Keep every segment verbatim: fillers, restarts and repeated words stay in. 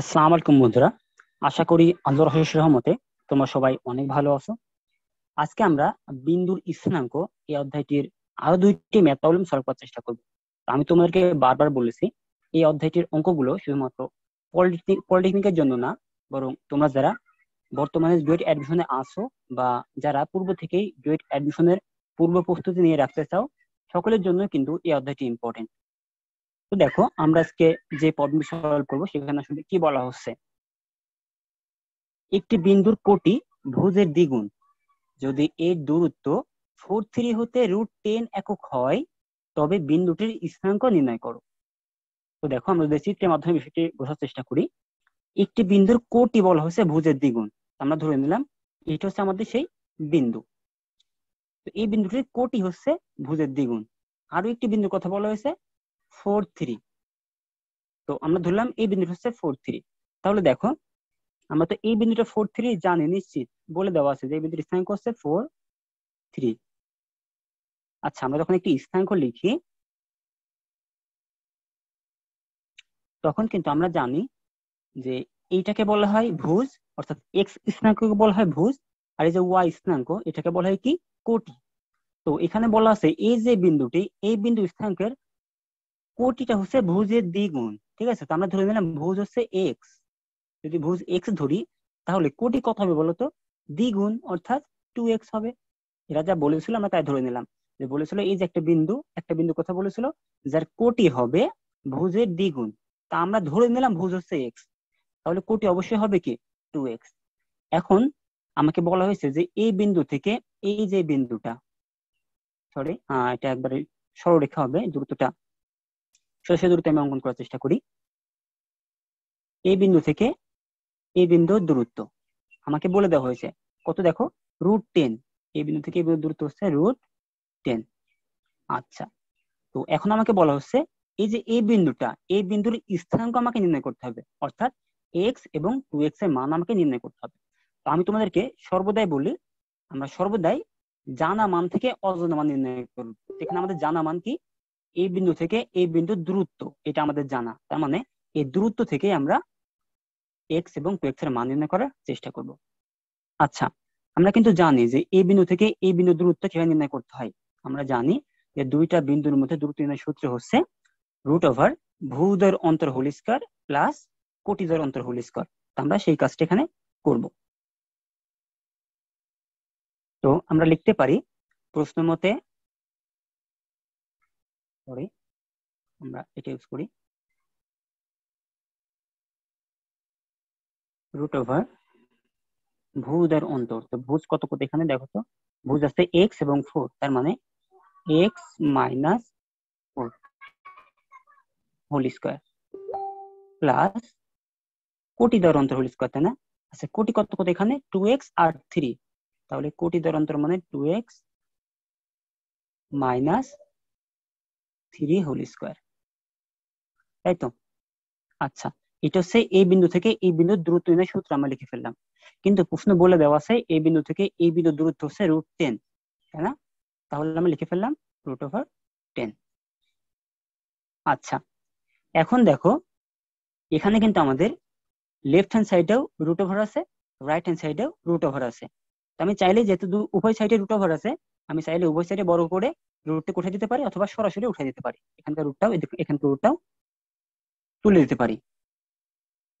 আসসালামু আলাইকুম বন্ধুরা, আশা করি আল্লাহর অশেষ রহমতে তোমরা সবাই অনেক ভালো আছো। আজকে আমরা বিন্দুর স্থানাঙ্ক এই অধ্যায়টির আরো দুইটি ম্যাথ প্রবলেম সলভ করার চেষ্টা করব। আমি তোমাদেরকে বারবার বলেছি এই অধ্যায়টির অঙ্কগুলো শুধুমাত্র পলিটেকনিক পলিটেকনিকের জন্য না, বরং তোমরা যারা বর্তমানে ডুয়েট অ্যাডমিশনে আছো বা যারা পূর্ব থেকেই ডুয়েট অ্যাডমিশনের পূর্ব প্রস্তুতি নিয়ে রাখতে চাও সকলের জন্য কিন্তু এই অধ্যায়টি ইম্পর্টেন্ট। তো দেখো আমরা আজকে যে প্রবলেম সলভ করব সেখানে আসলে কি বলা হচ্ছে, একটি বিন্দুর কোটি ভুজের দ্বিগুণ যদি এর দূরত্ব ফোর থ্রি হতে রুট টেন একক হয় তবে বিন্দুটির স্থানাঙ্ক নির্ণয় করো। তো দেখো আমরা যদি চিত্রের মাধ্যমে বিষয়টি বোঝার চেষ্টা করি, একটি বিন্দুর কোটি বলা হচ্ছে ভুজের দ্বিগুণ, আমরা ধরে নিলাম এটা হচ্ছে আমাদের সেই বিন্দু। তো এই বিন্দুটির কোটি হচ্ছে ভুজের দ্বিগুণ। আরো একটি বিন্দুর কথা বলা হয়েছে ফোর থ্রি, তো আমরা ধরলাম এই বিন্দুটা হচ্ছে ফোর থ্রি। তাহলে দেখো আমরা তো এই বিন্দুটা ফোর থ্রি জানি, নিশ্চিত বলে দেওয়া আছে যে এই বিন্দুর স্থানাঙ্ক হচ্ছে ফোর থ্রি। আচ্ছা আমরা যখন একটি স্থানাঙ্ক লিখি তখন কিন্তু আমরা জানি যে এইটাকে বলা হয় ভুজ, অর্থাৎ এক্স স্থানাঙ্ককে বলা হয় ভুজ, আর এই যে ওয়াই স্থানাঙ্ক এটাকে বলা হয় কি কোটি। তো এখানে বলা আছে এই যে বিন্দুটি, এই বিন্দু স্থানাঙ্কের কোটিটা হচ্ছে ভুজের দ্বিগুণ, ঠিক আছে। তো আমরা ধরে নিলাম ভুজ হচ্ছে এক্স, যদি ভুজ এক্স ধরি তাহলে কোটি কত হবে বলতো, দ্বিগুণ অর্থাৎ টু এক্স হবে। এরা যা বলেছিল আমরা তাই ধরে নিলাম, যে বলেছিল এই যে একটা বিন্দু, একটা বিন্দু কথা বলেছিল যার কোটি হবে ভুজের দ্বিগুণ, তা আমরা ধরে নিলাম ভুজ হচ্ছে এক্স, তাহলে কোটি অবশ্যই হবে কি টু এক্স। এখন আমাকে বলা হয়েছে যে এই বিন্দু থেকে এই যে বিন্দুটা, সরি আহ এটা একবারে সরলরেখা হবে, দূরত্বটা সে দূরত্ব আমি অঙ্কন করার চেষ্টা করি। এই বিন্দু থেকে এই বিন্দুর দূরত্ব আমাকে বলে দেওয়া হয়েছে কত, দেখো রুট টেন। এই বিন্দু থেকে এই বিন্দুর দূরত্ব হচ্ছে রুট টেন। আচ্ছা তো এখন আমাকে বলা হচ্ছে এই যে এই বিন্দুটা, এই বিন্দুর স্থানাঙ্ক আমাকে নির্ণয় করতে হবে, অর্থাৎ এক্স এবং টু এক্স এর মান আমাকে নির্ণয় করতে হবে। তো আমি তোমাদেরকে সর্বদাই বলি আমরা সর্বদাই জানা মান থেকে অজানা মান নির্ণয় করব। এখানে আমাদের জানা মান কি, এই বিন্দু থেকে এই বিন্দুর দূরত্ব, এটা আমাদের জানা, তার মানে এই দূরত্ব থেকে আমরা এক্স এবং টু এক্স এর মান নির্ণয় করার চেষ্টা করব। আচ্ছা আমরা কিন্তু জানি যে এই বিন্দু থেকে এই বিন্দু দূরত্ব কিভাবে নির্ণয় করতে হয়, আমরা জানি যে দুইটা বিন্দুর মধ্যে দূরত্ব নির্ণয় সূত্র হচ্ছে রুট ওভার ভূজের অন্তর হোল স্কয়ার প্লাস কোটিজের অন্তর হোল স্কয়ার। আমরা সেই কাজটা এখানে করব। তো আমরা লিখতে পারি প্রশ্ন মতে, সরি আমরা এটা ইউজ করি রুট ওভার ভুজের অন্তর। তো ভুজ কত কত এখানে দেখো, তো ভুজ আছে এক্স এবং ফোর, তার মানে x minus four whole square plus কোটি দ্বার অন্তর হোল স্কয়ার, তাই না? আচ্ছা কোটি কত কত এখানে টু এক্স আর থ্রি, তাহলে কোটি দ্বার অন্তর মানে two x minus three whole square, তাই তো। আচ্ছা এটা হচ্ছে এই বিন্দু থেকে এই বিন্দুর দূরত্ব নির্ণয় সূত্র আমরা লিখে ফেললাম, কিন্তু প্রশ্ন বলে দেওয়া আছে এই বিন্দু থেকে এই বিন্দুর দূরত্ব হচ্ছে রুট টেন, তাই না? তাহলে আমরা লিখে ফেললাম রুট ওভার টেন। আচ্ছা এখন দেখো এখানে কিন্তু আমাদের লেফট হ্যান্ড সাইডেও রুট ওভার আছে, রাইট হ্যান্ড সাইডেও রুট ওভার আছে। তো আমি চাইলে যেহেতু উভয় সাইডে রুট ওভার আছে, আমি চাইলে উভয় সাইডে বড় করে রুটটাকে উঠে দিতে পারি অথবা সরাসরি উঠে দিতে পারি, এখানকার রুটটাও এখানকার রুটটাও তুলে দিতে পারি।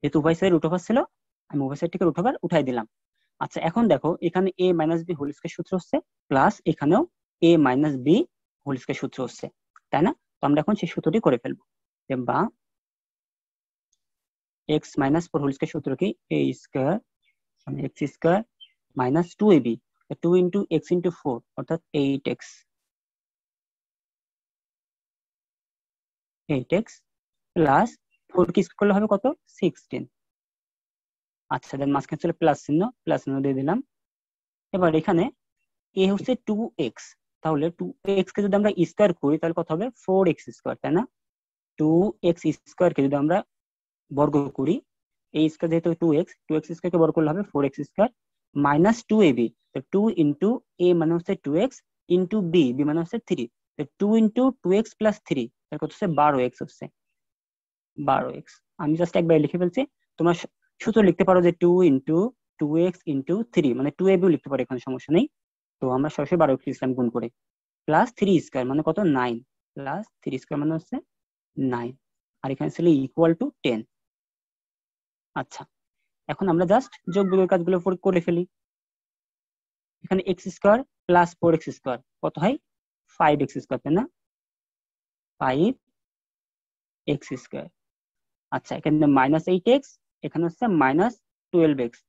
যেহেতু উভয় সাইডে রুট ওভার ছিল আমি উভয় সাইডটিকে রুট ওভার উঠাই দিলাম। আচ্ছা এখন দেখো এখানে a minus b whole square সূত্র হচ্ছে প্লাস এখানেও a minus b whole square সূত্র হচ্ছে, তাই না? তো আমরা এখন সেই সূত্রটি করে ফেলবো, যে বা x minus four whole square সূত্র কি, a square x square minus two a b two into x into four অর্থাৎ eight x eight x plus four কি করলে হবে কত, সিক্সটিন। আচ্ছা দেন মাঝখানে চলে প্লাস চিহ্ন, প্লাস চিহ্ন দিয়ে দিলাম। এবার এখানে এ হচ্ছে টু এক্স, তাহলে টু এক্স কে যদি আমরা স্কয়ার করি তাহলে কত হবে ফোর এক্স স্কয়ার, তাই না? টু এক্স স্কয়ার কে যদি আমরা বর্গ করি, এই স্কয়ার যেহেতু two x, two x square কে বর্গ করলে হবে four x square minus two a b, তো টু ইন্টু a মানে হচ্ছে two x into b, b মানে হচ্ছে থ্রি, তো two into two x plus three কত হচ্ছে বারো এক্স হচ্ছে বারো এক্স। আমি জাস্ট একবার লিখে ফেলছি তোমরা সূত্র লিখতে পারো যে two into two x into three মানে টু এ বি লিখতে পারো, এখানে সমস্যা নেই। তো আমরা সরাসরি বারো কে ইসলাম গুণ করে প্লাস থ্রি স্কয়ার মানে কত নয় প্লাস থ্রি স্কয়ার মানে হচ্ছে নয় আর এখানে ছিল ইকুয়াল টু টেন। আচ্ছা এখন আমরা জাস্ট যোগ বিয়োগের কাজগুলো করে ফেলি। এখানে x square plus four x square কত হয় ফাইভ এক্স স্কয়ার, তাই না ফাইভ এক্স স্কয়ার। আচ্ছা এখানে মাইনাস এইট এক্স এখানে হচ্ছে মাইনাস টুয়েলভ এক্স,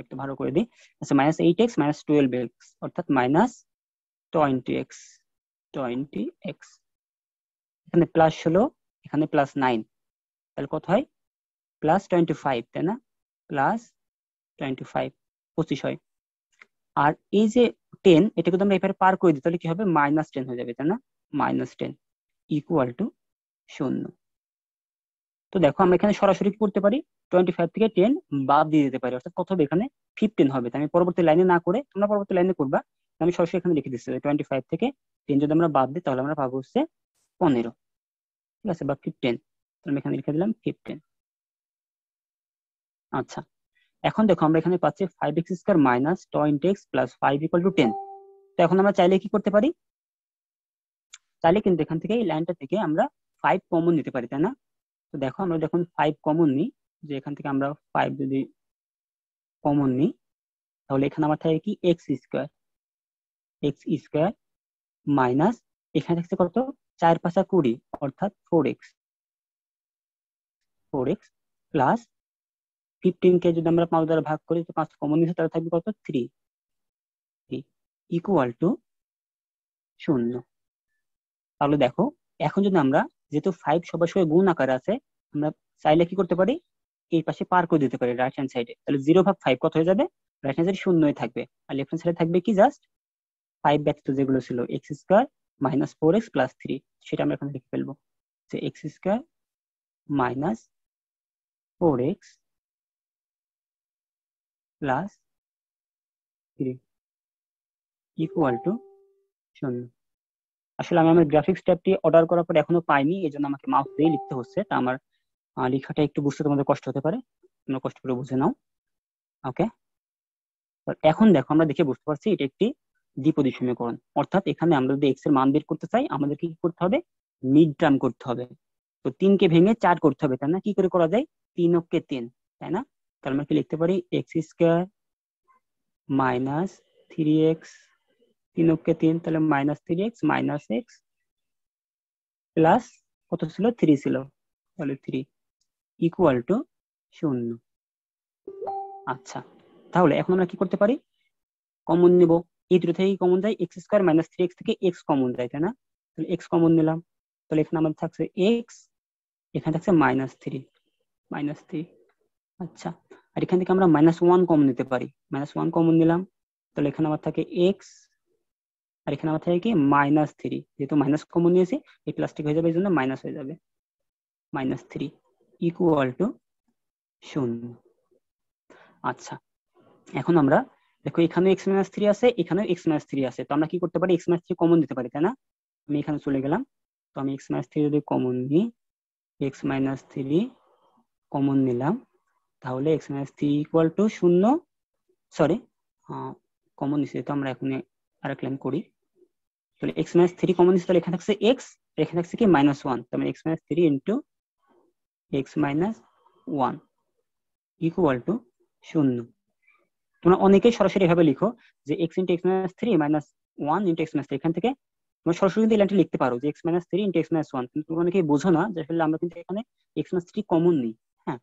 একটু ভালো করে দিই। আচ্ছা minus eight x minus twelve x অর্থাৎ minus twenty x twenty x. এখানে প্লাস ষোলো এখানে প্লাস নাইন তাহলে কত হয় প্লাস টোয়েন্টি ফাইভ, তাই না প্লাস টোয়েন্টি ফাইভ পঁচিশ হয়। আর এই যে টেন এটাকে তো আমরা এবারে পার করে দিই তাহলে কি হবে মাইনাস টেন হয়ে যাবে, তাই না মাইনাস টেন ইকুয়াল টু শূন্য। তো দেখো আমরা এখানে সরাসরি কি করতে পারি টোয়েন্টি ফাইভ থেকে টেন বাদ দিয়ে দিতে পারি, অর্থাৎ কত হবে এখানে ফিফটিন হবে। আমি পরবর্তী লাইনে না করে তোমরা পরবর্তী লাইনে করবা, আমি সরাসরি এখানে লিখে দিচ্ছি টোয়েন্টি ফাইভ থেকে টেন যদি আমরা বাদ দিই তাহলে আমরা পাবো হচ্ছে পনেরো, ঠিক আছে বা ফিফটেন। আমি এখানে লিখে দিলাম ফিফটেন। আচ্ছা এখন দেখো আমরা এখানে পাচ্ছি five x square minus twenty x plus five equal to ten. তো এখন আমরা চাইলে কি করতে পারি, চাইলে কিন্তু এখান থেকে এই লাইনটা থেকে আমরা ফাইভ কমন নিতে পারি, তাই না। তো দেখো আমরা যখন ফাইভ কমন নিই, যে এখান থেকে আমরা ফাইভ যদি কমন নিই তাহলে এখানে আমার থাকে কি x square x square minus এখানে থাকছে কত চার পাঁচা কুড়ি অর্থাৎ four x four x plus fifteen কে যদি আমরা পাঁচ দ্বারা ভাগ করি তো পাঁচ কমন নিচ্ছে তাহলে থাকবে কত থ্রি ইকুয়াল টু শূন্য। তাহলে দেখো এখন যদি আমরা যেহেতু ফাইভ সবার সঙ্গে গুণ আকার আছে আমরা চাইলে কি করতে পারি এই পাশে পার করে দিতে পারি রাইট হ্যান্ড সাইডে, তাহলে জিরো ভাগ ফাইভ কত হয়ে যাবে রাইট হ্যান্ড সাইড শূন্যই থাকবে। আর লেফট হ্যান্ড সাইডে থাকবে কি জাস্ট ফাইভ ব্যতীত যেগুলো ছিল x square minus four x plus three, সেটা আমরা এখানে লিখে ফেলবো যে x square minus four x plus three equal to শূন্য। আসলে আমি আমার গ্রাফিক্স ট্যাবটি অর্ডার করার পর এখনো পাইনি, এই জন্য আমাকে মাউস দিয়ে লিখতে হচ্ছে, তা আমার লেখাটা একটু বুঝতে তোমাদের কষ্ট হতে পারে, তোমরা কষ্ট করে বুঝে নাও। ওকে এখন দেখো আমরা দেখে বুঝতে পারছি এটা একটি দ্বিপদী সমীকরণ, অর্থাৎ এখানে আমরা যদি এক্স এর মান বের করতে চাই আমাদেরকে কি করতে হবে মিড টার্ম করতে হবে। তো তিনকে ভেঙে চার করতে হবে, তাই না কি করে করা যায় তিন অক্কে তিন, তাই না। তাহলে আমরা কি লিখতে পারি x square minus three x তিন অক্কে তিন তাহলে minus three x minus x plus কত ছিল থ্রি ছিল তাহলে থ্রি ইকুয়াল টু শূন্য। আচ্ছা তাহলে এখন আমরা কি করতে পারি কমন নেব, এই দুটো থেকে কমন যায় x square minus three x থেকে এক্স কমন যায়, তাই না তাহলে এক্স কমন নিলাম। তাহলে এখানে আমাদের থাকছে এক্স এখানে থাকছে মাইনাস থ্রি মাইনাস থ্রি। আচ্ছা আর এখান থেকে আমরা মাইনাস ওয়ান কমন নিতে পারি, মাইনাস ওয়ান কমন নিলাম তাহলে এখানে আমার থাকে এক্স আর এখানে আমার থাকে কি মাইনাস থ্রি, যেহেতু মাইনাস কমন নিয়েছি এই প্লাস্টিক হয়ে যাবে এই জন্য মাইনাস হয়ে যাবে মাইনাস থ্রি ইকুয়াল টু শূন্য। আচ্ছা এখন আমরা দেখো এখানে এক্স মাইনাস থ্রি আছে এখানেও এক্স মাইনাস থ্রি আছে, তো আমরা কি করতে পারি এক্স মাইনাস থ্রি কমন দিতে পারি, তাই না। আমি এখানে চলে গেলাম, তো আমি এক্স মাইনাস থ্রি যদি কমন নিই এক্স মাইনাস থ্রি কমন নিলাম তাহলে x minus three equal to শূন্য, সরি কমন নিচ্ছি তো আমরা এখন আর এক লাইন করি। তাহলে এক্স মাইনাস থ্রি কমন নিচ্ছি তাহলে এখানে থাকছে এক্স এখানে থাকছে কি মাইনাস ওয়ান, তাহলে x minus three into x minus one equal to শূন্য। তোমরা অনেকেই সরাসরি এভাবে লিখো যে x into x minus three minus one into x minus three, এখান থেকে তোমরা সরাসরি কিন্তু এই লাইনটা লিখতে পারো যে x minus three into x minus one, কিন্তু তোমরা অনেকেই বোঝো না যে আসলে আমরা কিন্তু এখানে এক্স মাইনাস থ্রি কমন নিই। হ্যাঁ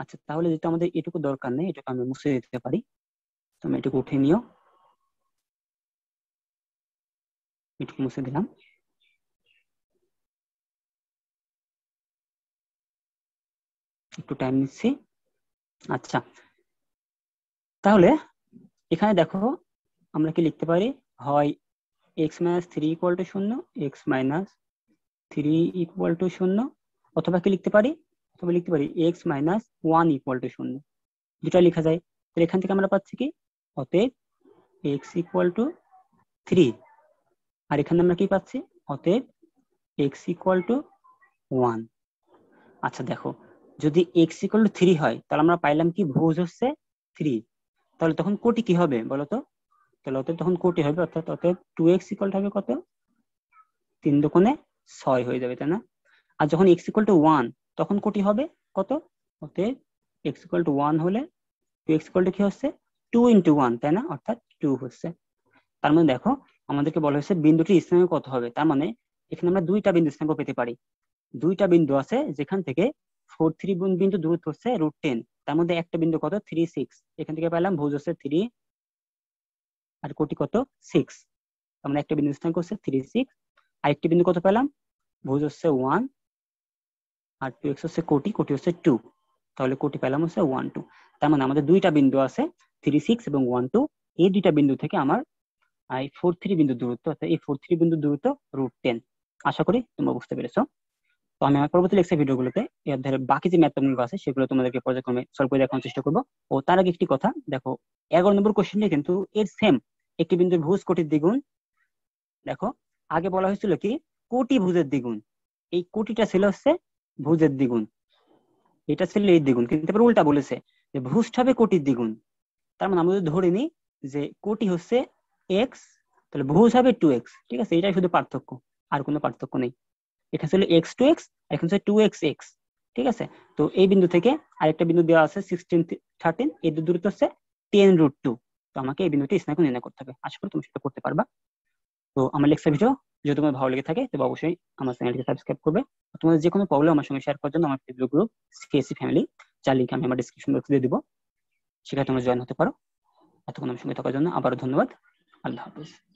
আচ্ছা তাহলে যেহেতু আমাদের এটুকু দরকার নেই এটুকু আমি মুছে দিতে পারি, তুমি এটুকু উঠে নিও, এটুকু মুছে দিলাম। একটু টাইম নিচ্ছি। আচ্ছা তাহলে এখানে দেখো আমরা কি লিখতে পারি হয় x minus three equal to শূন্য x minus three equal to শূন্য, অথবা কি লিখতে পারি অথবা লিখতে পারি x minus one equal to শূন্য, দুটা লেখা যায়। তাহলে এখান থেকে আমরা পাচ্ছি কি অতএব x ইকুয়াল টু থ্রি আর এখানে আমরা কি পাচ্ছি অতএব x ইকুয়াল টু ওয়ান। আচ্ছা দেখো যদি x equal to three হয় তাহলে আমরা পাইলাম কি ভুজ হচ্ছে three, তাহলে তখন কোটি কি হবে বলো তো? তাহলে অতএব তখন কোটি হবে, অর্থাৎ অতএব two x equal হবে কত? তিন দুগুণে ছয় হয়ে যাবে, তাই না? আর যখন x equal to one তখন কোটি হবে কত? অতএব x equal to one হলে two x equal to কি হচ্ছে two into one, তাই না? অর্থাৎ two হচ্ছে। তার মানে দেখো আমাদেরকে বলা হয়েছে বিন্দুটি স্থানাঙ্ক কত হবে, তার মানে এখানে আমরা দুইটা বিন্দু স্থানাঙ্ক পেতে পারি। দুইটা বিন্দু আছে যেখান থেকে four three গুণ বিন্দু দূরত্ব হচ্ছে root ten, তার মধ্যে একটা বিন্দু কত three six, এখান থেকে পেলাম ভুজ হচ্ছে three আর কোটি কত six, আমরা একটা বিন্দু স্থানাঙ্ক হচ্ছে three six, আর একটা বিন্দু কত পেলাম ভুজ হচ্ছে one আর two x হচ্ছে কোটি, কোটি হচ্ছে two, তাহলে কোটি পেলাম হচ্ছে one two। তার মানে আমাদের দুইটা বিন্দু আছে three six এবং one two, এই দুইটা বিন্দু থেকে আমার এই four three বিন্দু দূরত্ব, অর্থাৎ এই four three বিন্দু দূরত্ব root ten। আশা করি তোমরা বুঝতে পেরেছো। তো আমি আমার পরবর্তী লেকচার ভিডিওগুলোতে এর ধরে বাকি যে ম্যাথগুলো আছে সেগুলো তোমাদেরকে পর্যায়ক্রমে সলভ করে দেখানোর চেষ্টা করব। ও তার আগে একটি কথা দেখো, এগারো নম্বর কোশ্চেনে কিন্তু এর সেম একটি বিন্দুর ভুজ কোটির দ্বিগুণ। দেখো আগে বলা হয়েছিল কি কোটি ভুজের দ্বিগুণ, এই কোটিটা ছিল হচ্ছে ভুজের দ্বিগুণ, এটা ছিল এই দ্বিগুণ, কিন্তু তারপর উল্টা বলেছে যে ভুজটা হবে কোটির দ্বিগুণ। তার মানে আমরা ধরে নিই যে কোটি হচ্ছে x, তাহলে ভুজ হবে two x, ঠিক আছে? এটাই শুধু পার্থক্য, আর কোনো পার্থক্য নেই। এখানে ছিল x two x, এখন ছিল two x x, ঠিক আছে? তো এই বিন্দু থেকে আরেকটা বিন্দু দেওয়া আছে sixteen thirteen, এই দূরত্ব হচ্ছে ten root two, তো আমাকে এই বিন্দুটি স্থানাঙ্ক নির্ণয় করতে হবে। আশা করি তুমি সেটা করতে পারবা। তো আমার লেকচার ভিডিও যদি তোমার ভালো লেগে থাকে তবে অবশ্যই আমার চ্যানেলকে সাবস্ক্রাইব করবে। তোমাদের যে কোনো প্রবলেম আমার সঙ্গে শেয়ার করার জন্য আমার ফেসবুক গ্রুপ সিএসি ফ্যামিলি, যার লিঙ্ক আমি আমার ডিসক্রিপশন বক্সে দিয়ে দিব, সেখানে তোমরা জয়েন হতে পারো। এতক্ষণ আমার সঙ্গে থাকার জন্য আবারও ধন্যবাদ। আল্লাহ হাফেজ।